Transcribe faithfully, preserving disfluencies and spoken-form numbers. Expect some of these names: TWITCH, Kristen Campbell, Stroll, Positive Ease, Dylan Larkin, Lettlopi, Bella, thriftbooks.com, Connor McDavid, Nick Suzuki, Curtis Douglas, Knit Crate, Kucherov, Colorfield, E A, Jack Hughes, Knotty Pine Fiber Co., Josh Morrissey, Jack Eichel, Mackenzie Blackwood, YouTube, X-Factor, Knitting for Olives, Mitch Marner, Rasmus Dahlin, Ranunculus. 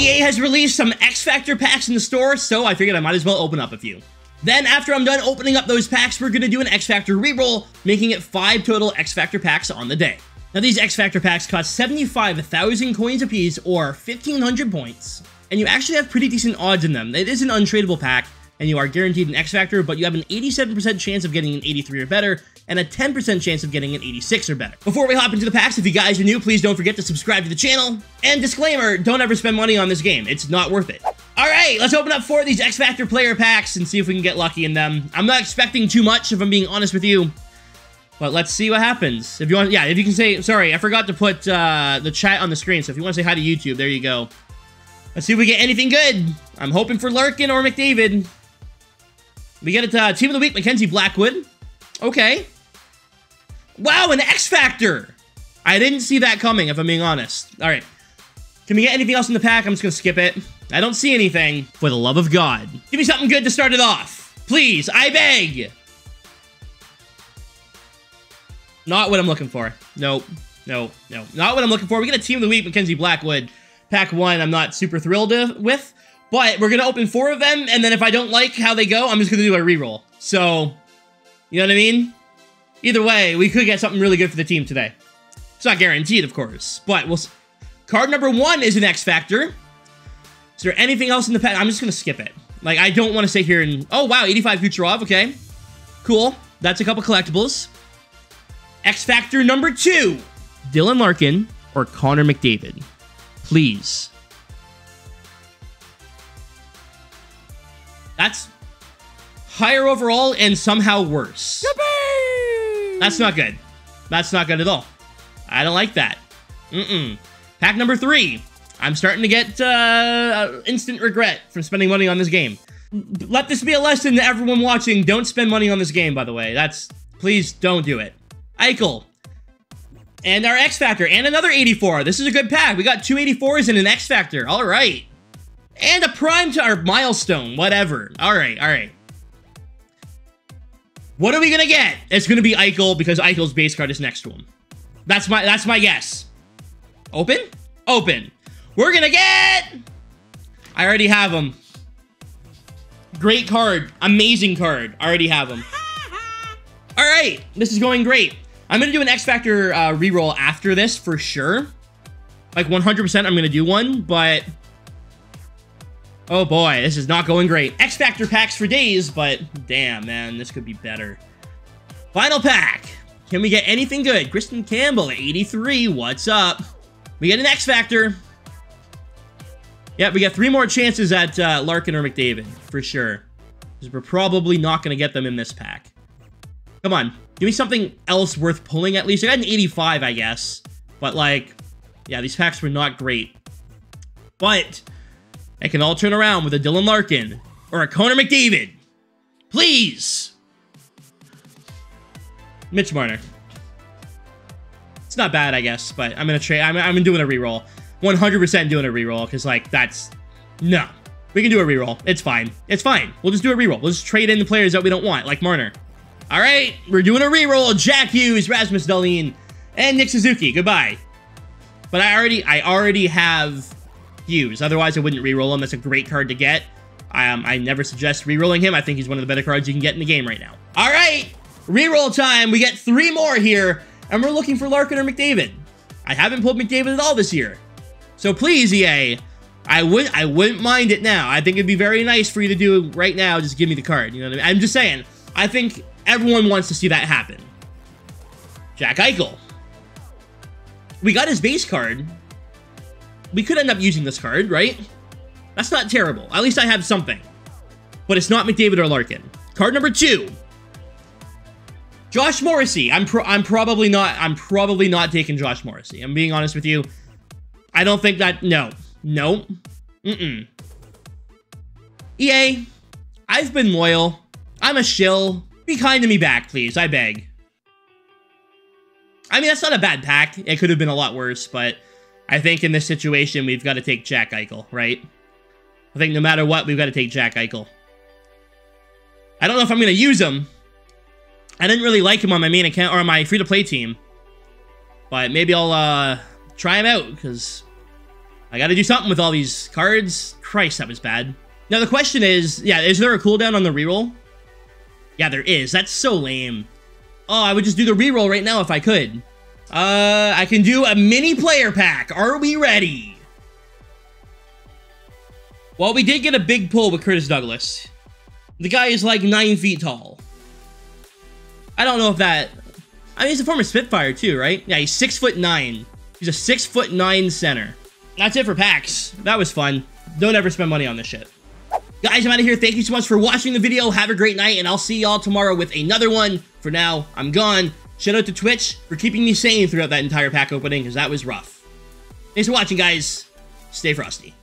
E A has released some X-Factor packs in the store, so I figured I might as well open up a few. Then, after I'm done opening up those packs, we're going to do an X-Factor reroll, making it five total X-Factor packs on the day. Now, these X-Factor packs cost seventy-five thousand coins apiece, or fifteen hundred points, and you actually have pretty decent odds in them. It is an untradeable pack, and you are guaranteed an X-Factor, but you have an eighty-seven percent chance of getting an eighty-three or better, and a ten percent chance of getting an eighty-six or better. Before we hop into the packs, if you guys are new, please don't forget to subscribe to the channel. And disclaimer, don't ever spend money on this game. It's not worth it. All right, let's open up four of these X-Factor player packs and see if we can get lucky in them. I'm not expecting too much, if I'm being honest with you, but let's see what happens. If you want, yeah, if you can say, sorry, I forgot to put uh, the chat on the screen, so if you want to say hi to YouTube, there you go. Let's see if we get anything good. I'm hoping for Larkin or McDavid. We get it, uh, Team of the Week, Mackenzie Blackwood. Okay. Wow, an X-Factor! I didn't see that coming, if I'm being honest. All right. Can we get anything else in the pack? I'm just going to skip it. I don't see anything. For the love of God. Give me something good to start it off. Please, I beg! Not what I'm looking for. Nope. No, no. Not what I'm looking for. We get a Team of the Week, Mackenzie Blackwood. Pack one, I'm not super thrilled with. But we're going to open four of them, and then if I don't like how they go, I'm just going to do a reroll. So, you know what I mean? Either way, we could get something really good for the team today. It's not guaranteed, of course, but we'll... Card number one is an X-Factor. Is there anything else in the pack? I'm just going to skip it. Like, I don't want to sit here and... Oh, wow, eighty-five Kucherov, okay. Cool. That's a couple collectibles. X-Factor number two. Dylan Larkin or Connor McDavid. Please. That's higher overall and somehow worse. That's not good. That's not good at all. I don't like that. Mm-mm. Pack number three. I'm starting to get uh, instant regret from spending money on this game. Let this be a lesson to everyone watching. Don't spend money on this game, by the way. That's... Please don't do it. Eichel. And our X-Factor. And another eighty-four. This is a good pack. We got two eighty-fours and an X-Factor. All right. And a prime to our milestone. Whatever. All right. All right. What are we gonna get? It's gonna be Eichel because Eichel's base card is next to him. That's my that's my guess. Open? Open. We're gonna get... I already have him. Great card. Amazing card. I already have him. Alright, this is going great. I'm gonna do an X-Factor uh, reroll after this for sure. Like one hundred percent I'm gonna do one, but... Oh boy, this is not going great. X-Factor packs for days, but damn, man, this could be better. Final pack. Can we get anything good? Kristen Campbell, eighty-three, what's up? We get an X-Factor. Yeah, we got three more chances at uh, Larkin or McDavid, for sure. Because we're probably not going to get them in this pack. Come on, give me something else worth pulling at least. I got an eighty-five, I guess. But like, yeah, these packs were not great. But... it can all turn around with a Dylan Larkin or a Connor McDavid. Please. Mitch Marner. It's not bad, I guess, but I'm gonna trade. I'm, I'm doing a reroll. one hundred percent doing a reroll because, like, that's... No. We can do a reroll. It's fine. It's fine. We'll just do a reroll. We'll just trade in the players that we don't want, like Marner. All right. We're doing a reroll. Jack Hughes, Rasmus Dahlin, and Nick Suzuki. Goodbye. But I already, I already have... Hughes. Otherwise, I wouldn't reroll him. That's a great card to get. Um, I never suggest rerolling him. I think he's one of the better cards you can get in the game right now. All right, reroll time. We get three more here, and we're looking for Larkin or McDavid. I haven't pulled McDavid at all this year, so please, E A, I would I wouldn't mind it now. I think it'd be very nice for you to do it right now. Just give me the card. You know what I mean? I'm just saying. I think everyone wants to see that happen. Jack Eichel. We got his base card. We could end up using this card, right? That's not terrible. At least I have something. But it's not McDavid or Larkin. Card number two. Josh Morrissey. I'm pro I'm probably not I'm probably not taking Josh Morrissey. I'm being honest with you. I don't think that... No. No. Mm-mm. E A, I've been loyal. I'm a shill. Be kind to me back, please. I beg. I mean, that's not a bad pack. It could have been a lot worse, but... I think in this situation, we've got to take Jack Eichel, right? I think no matter what, we've got to take Jack Eichel. I don't know if I'm going to use him. I didn't really like him on my main account, or on my free-to-play team. But maybe I'll uh, try him out, because I gotta do something with all these cards. Christ, that was bad. Now, the question is, yeah, is there a cooldown on the reroll? Yeah, there is. That's so lame. Oh, I would just do the reroll right now if I could. Uh, I can do a mini player pack. Are we ready? Well, we did get a big pull with Curtis Douglas. The guy is like nine feet tall. I don't know if that... I mean, he's a former Spitfire too, right? Yeah, he's six foot nine. He's a six foot nine center. That's it for packs. That was fun. Don't ever spend money on this shit. Guys, I'm out of here. Thank you so much for watching the video. Have a great night, and I'll see y'all tomorrow with another one. For now, I'm gone. Shout out to Twitch for keeping me sane throughout that entire pack opening, because that was rough. Thanks for watching, guys. Stay frosty.